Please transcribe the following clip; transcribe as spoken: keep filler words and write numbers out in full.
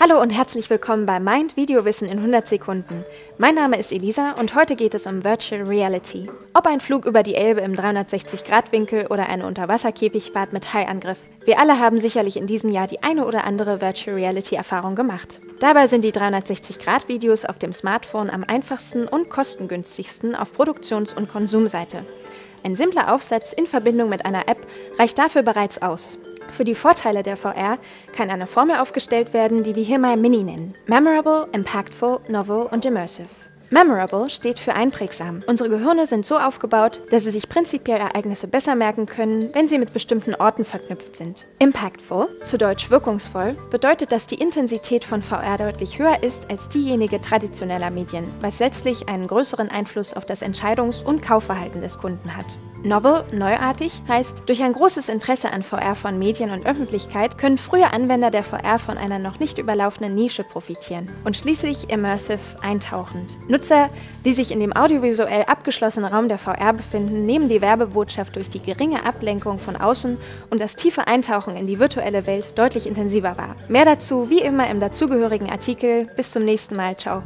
Hallo und herzlich willkommen bei Mind Video Wissen in hundert Sekunden. Mein Name ist Elisa und heute geht es um Virtual Reality. Ob ein Flug über die Elbe im dreihundertsechzig Grad Winkel oder eine Unterwasserkäfigfahrt mit Haiangriff. Wir alle haben sicherlich in diesem Jahr die eine oder andere Virtual Reality Erfahrung gemacht. Dabei sind die dreihundertsechzig Grad Videos auf dem Smartphone am einfachsten und kostengünstigsten auf Produktions- und Konsumseite. Ein simpler Aufsatz in Verbindung mit einer App reicht dafür bereits aus. Für die Vorteile der V R kann eine Formel aufgestellt werden, die wir hier mal MINI nennen. Memorable, Impactful, Novel und Immersive. Memorable steht für einprägsam. Unsere Gehirne sind so aufgebaut, dass sie sich prinzipiell Ereignisse besser merken können, wenn sie mit bestimmten Orten verknüpft sind. Impactful, zu Deutsch wirkungsvoll, bedeutet, dass die Intensität von V R deutlich höher ist als diejenige traditioneller Medien, was letztlich einen größeren Einfluss auf das Entscheidungs- und Kaufverhalten des Kunden hat. Novel, neuartig, heißt, durch ein großes Interesse an V R von Medien und Öffentlichkeit können frühe Anwender der V R von einer noch nicht überlaufenen Nische profitieren. Und schließlich immersive, eintauchend. Nutzer, die sich in dem audiovisuell abgeschlossenen Raum der V R befinden, nehmen die Werbebotschaft durch die geringe Ablenkung von außen und das tiefe Eintauchen in die virtuelle Welt deutlich intensiver wahr. Mehr dazu wie immer im dazugehörigen Artikel. Bis zum nächsten Mal. Ciao.